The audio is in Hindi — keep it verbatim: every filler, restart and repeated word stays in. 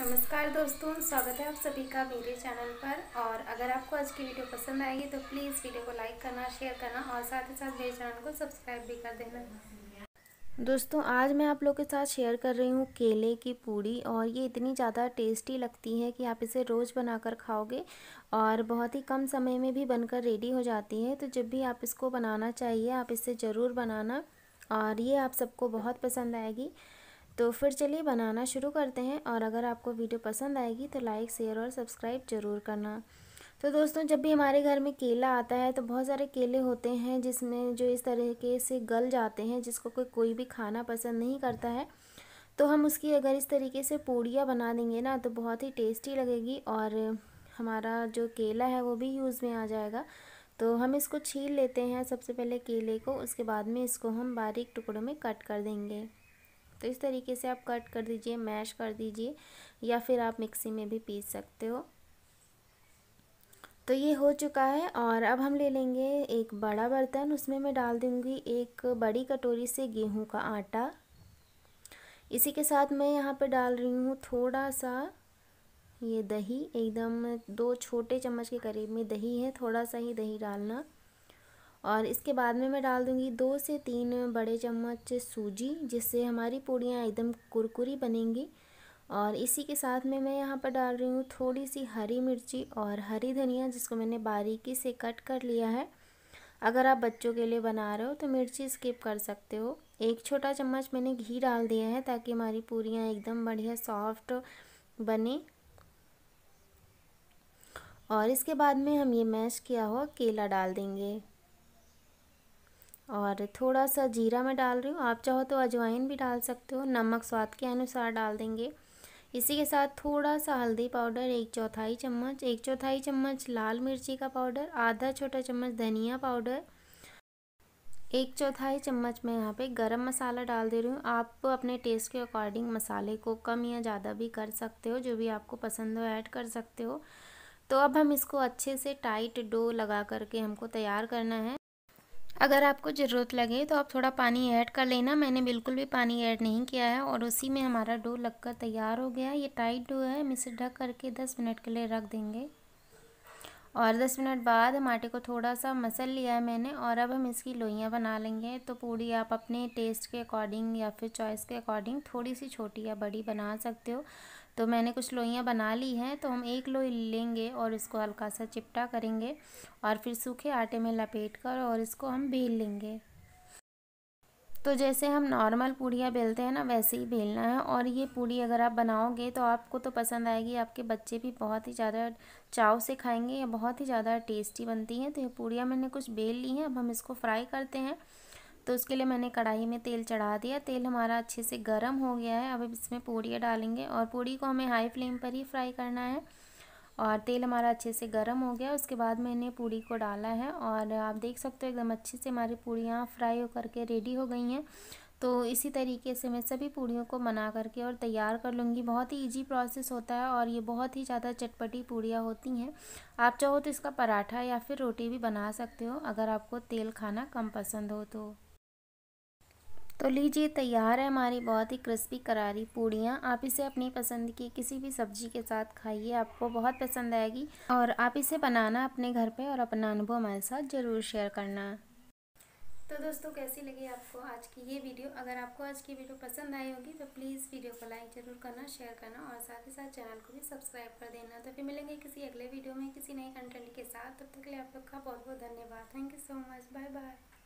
नमस्कार दोस्तों, स्वागत है आप सभी का मेरे चैनल पर। और अगर आपको आज की वीडियो पसंद आएगी तो प्लीज़ वीडियो को लाइक करना, शेयर करना और साथ ही साथ मेरे चैनल को सब्सक्राइब भी कर देना। दोस्तों, आज मैं आप लोग के साथ शेयर कर रही हूँ केले की पूड़ी, और ये इतनी ज़्यादा टेस्टी लगती है कि आप इसे रोज़ बनाकर खाओगे और बहुत ही कम समय में भी बनकर रेडी हो जाती है। तो जब भी आप इसको बनाना चाहिए आप इसे ज़रूर बनाना, और ये आप सबको बहुत पसंद आएगी। तो फिर चलिए बनाना शुरू करते हैं, और अगर आपको वीडियो पसंद आएगी तो लाइक, शेयर और सब्सक्राइब ज़रूर करना। तो दोस्तों, जब भी हमारे घर में केला आता है तो बहुत सारे केले होते हैं जिसमें जो इस तरीके से गल जाते हैं, जिसको कोई कोई भी खाना पसंद नहीं करता है। तो हम उसकी अगर इस तरीके से पूड़ियाँ बना देंगे ना तो बहुत ही टेस्टी लगेगी, और हमारा जो केला है वो भी यूज़ में आ जाएगा। तो हम इसको छील लेते हैं सबसे पहले केले को, उसके बाद में इसको हम बारीक टुकड़ों में कट कर देंगे। तो इस तरीके से आप कट कर दीजिए, मैश कर दीजिए, या फिर आप मिक्सी में भी पीस सकते हो। तो ये हो चुका है, और अब हम ले लेंगे एक बड़ा बर्तन, उसमें मैं डाल दूंगी एक बड़ी कटोरी से गेहूं का आटा। इसी के साथ मैं यहाँ पे डाल रही हूँ थोड़ा सा ये दही, एकदम दो छोटे चम्मच के करीब में दही है, थोड़ा सा ही दही डालना। और इसके बाद में मैं डाल दूंगी दो से तीन बड़े चम्मच सूजी, जिससे हमारी पूड़ियाँ एकदम कुरकुरी बनेंगी। और इसी के साथ में मैं यहाँ पर डाल रही हूँ थोड़ी सी हरी मिर्ची और हरी धनिया, जिसको मैंने बारीकी से कट कर लिया है। अगर आप बच्चों के लिए बना रहे हो तो मिर्ची स्किप कर सकते हो। एक छोटा चम्मच मैंने घी डाल दिया है ताकि हमारी पूड़ियाँ एकदम बढ़िया सॉफ्ट बने। और इसके बाद में हम ये मैश किया हुआ केला डाल देंगे, और थोड़ा सा जीरा मैं डाल रही हूँ, आप चाहो तो अजवाइन भी डाल सकते हो, नमक स्वाद के अनुसार डाल देंगे। इसी के साथ थोड़ा सा हल्दी पाउडर, एक चौथाई चम्मच, एक चौथाई चम्मच लाल मिर्ची का पाउडर, आधा छोटा चम्मच धनिया पाउडर, एक चौथाई चम्मच मैं यहाँ पे गरम मसाला डाल दे रही हूँ। आप अपने टेस्ट के अकॉर्डिंग मसाले को कम या ज़्यादा भी कर सकते हो, जो भी आपको पसंद हो ऐड कर सकते हो। तो अब हम इसको अच्छे से टाइट डो लगा करके हमको तैयार करना है। अगर आपको ज़रूरत लगे तो आप थोड़ा पानी ऐड कर लेना, मैंने बिल्कुल भी पानी ऐड नहीं किया है। और उसी में हमारा डो लगकर तैयार हो गया है, ये टाइट डो है। हम इसे ढक करके दस मिनट के लिए रख देंगे, और दस मिनट बाद हम आटे को थोड़ा सा मसल लिया है मैंने, और अब हम इसकी लोइयाँ बना लेंगे। तो पूड़ी आप अपने टेस्ट के अकॉर्डिंग या फिर चॉइस के अकॉर्डिंग थोड़ी सी छोटी या बड़ी बना सकते हो। तो मैंने कुछ लोइयाँ बना ली हैं, तो हम एक लोई लेंगे और इसको हल्का सा चिपटा करेंगे, और फिर सूखे आटे में लपेट कर और इसको हम बेल लेंगे। तो जैसे हम नॉर्मल पूड़ियाँ बेलते हैं ना, वैसे ही बेलना है। और ये पूड़ी अगर आप बनाओगे तो आपको तो पसंद आएगी, आपके बच्चे भी बहुत ही ज़्यादा चाव से खाएंगे, ये बहुत ही ज़्यादा टेस्टी बनती हैं। तो ये पूड़ियाँ मैंने कुछ बेल ली हैं, अब हम इसको फ्राई करते हैं। तो उसके लिए मैंने कढ़ाई में तेल चढ़ा दिया, तेल हमारा अच्छे से गर्म हो गया है। अब इसमें पूड़ियाँ डालेंगे, और पूड़ी को हमें हाई फ्लेम पर ही फ्राई करना है। और तेल हमारा अच्छे से गर्म हो गया, उसके बाद मैंने पूड़ी को डाला है, और आप देख सकते हो एकदम अच्छे से हमारी पूड़ियाँ फ्राई होकर के रेडी हो गई हैं। तो इसी तरीके से मैं सभी पूड़ियों को बना करके और तैयार कर लूँगी। बहुत ही इजी प्रोसेस होता है, और ये बहुत ही ज़्यादा चटपटी पूड़ियाँ होती हैं। आप चाहो तो इसका पराठा या फिर रोटी भी बना सकते हो, अगर आपको तेल खाना कम पसंद हो तो। तो लीजिए, तैयार है हमारी बहुत ही क्रिस्पी करारी पूड़ियाँ। आप इसे अपनी पसंद की किसी भी सब्जी के साथ खाइए, आपको बहुत पसंद आएगी। और आप इसे बनाना अपने घर पे, और अपना अनुभव हमारे साथ ज़रूर शेयर करना। तो दोस्तों, कैसी लगी आपको आज की ये वीडियो? अगर आपको आज की वीडियो पसंद आई होगी तो प्लीज़ वीडियो को लाइक ज़रूर करना, शेयर करना और साथ ही साथ चैनल को भी सब्सक्राइब कर देना। तो फिर मिलेंगे किसी अगले वीडियो में किसी नए कंटेंट के साथ। तब तक के लिए आप लोग का बहुत बहुत धन्यवाद। Thank you so much, bye bye.